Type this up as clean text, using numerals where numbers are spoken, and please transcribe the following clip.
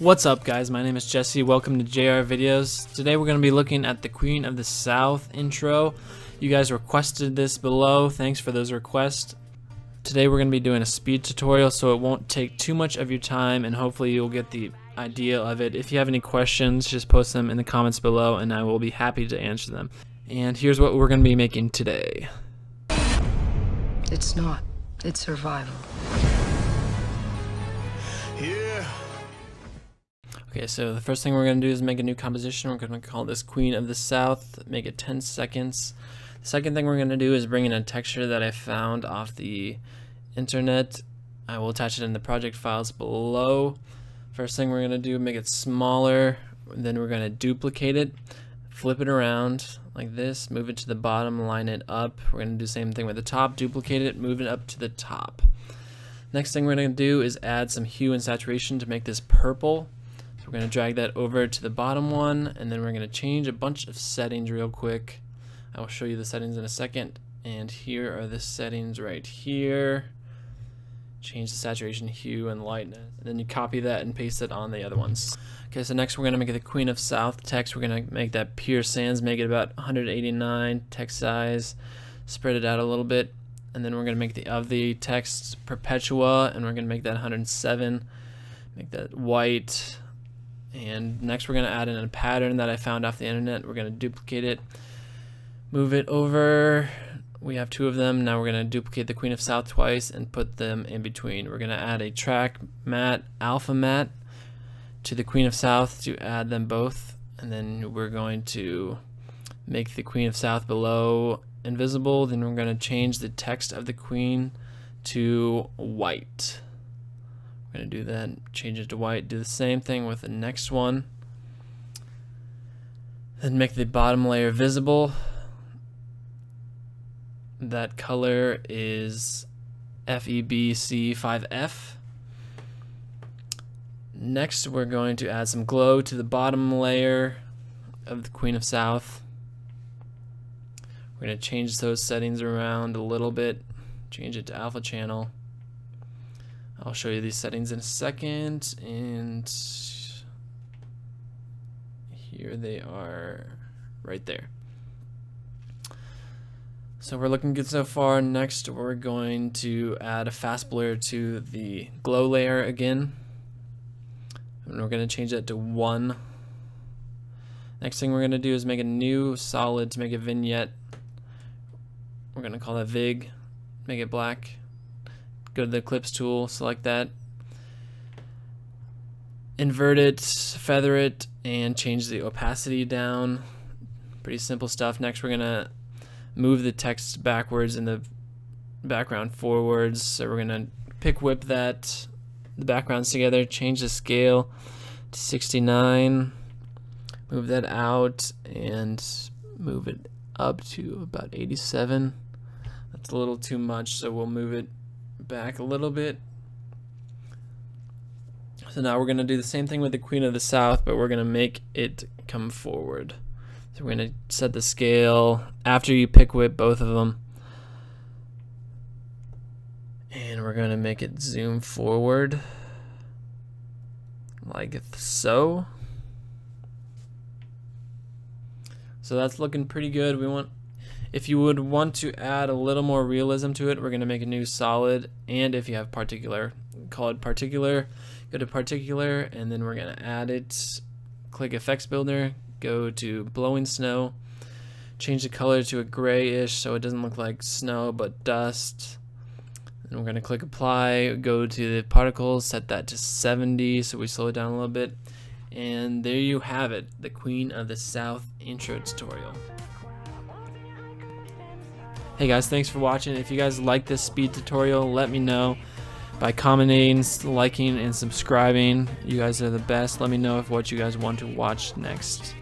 What's up, guys? My name is Jesse. Welcome to JR videos. Today we're going to be looking at the Queen of the South intro. You guys requested this below. Thanks for those requests. Today we're going to be doing a speed tutorial, so it won't take too much of your time, and hopefully you'll get the idea of it. If you have any questions, just post them in the comments below and I will be happy to answer them. And here's what we're going to be making today. It's not. It's survival. Okay, so the first thing we're going to do is make a new composition. We're going to call this Queen of the South, make it 10 seconds. The second thing we're going to do is bring in a texture that I found off the internet. I will attach it in the project files below. First thing we're going to do, make it smaller, then we're going to duplicate it, flip it around like this, move it to the bottom, line it up. We're going to do the same thing with the top, duplicate it, move it up to the top. Next thing we're going to do is add some hue and saturation to make this purple. We're going to drag that over to the bottom one, and then we're going to change a bunch of settings real quick. I will show you the settings in a second, and here are the settings right here. Change the saturation, hue, and lightness, and then you copy that and paste it on the other ones. Okay, so next we're going to make the Queen of South text. We're going to make that Pierre Sans, make it about 189 text size, spread it out a little bit, and then we're going to make the of the text Perpetua, and we're going to make that 107, make that white. And next we're going to add in a pattern that I found off the internet. We're going to duplicate it, move it over. We have two of them. Now we're going to duplicate the Queen of South twice and put them in between. We're going to add a track mat, alpha mat, to the Queen of South to add them both. And then we're going to make the Queen of South below invisible. Then we're going to change the text of the Queen to white. We're going to do that, change it to white, do the same thing with the next one. Then make the bottom layer visible. That color is FEBC5F. Next, we're going to add some glow to the bottom layer of the Queen of South. We're going to change those settings around a little bit, change it to alpha channel. I'll show you these settings in a second, and here they are right there. So we're looking good so far. Next, we're going to add a fast blur to the glow layer again, and we're going to change that to 1. Next thing we're going to do is make a new solid to make a vignette. We're going to call that Vig, make it black. Go to the Eclipse tool, select that, invert it, feather it, and change the opacity down. Pretty simple stuff. Next, we're going to move the text backwards and the background forwards. So we're going to pick whip that, the backgrounds together, change the scale to 69, move that out, and move it up to about 87. That's a little too much, so we'll move it back a little bit. So now we're going to do the same thing with the Queen of the South, but we're going to make it come forward. So we're going to set the scale after you pick whip both of them, and we're going to make it zoom forward like so. So that's looking pretty good. We want, if you would want to add a little more realism to it, we're going to make a new solid, and if you have Particular, call it Particular, go to Particular, and then we're going to add it, click Effects Builder, go to Blowing Snow, change the color to a grayish so it doesn't look like snow but dust, and we're going to click Apply, go to the Particles, set that to 70 so we slow it down a little bit, and there you have it, the Queen of the South intro tutorial. Hey guys, thanks for watching. If you guys like this speed tutorial, let me know by commenting, liking, and subscribing. You guys are the best. Let me know if what you guys want to watch next.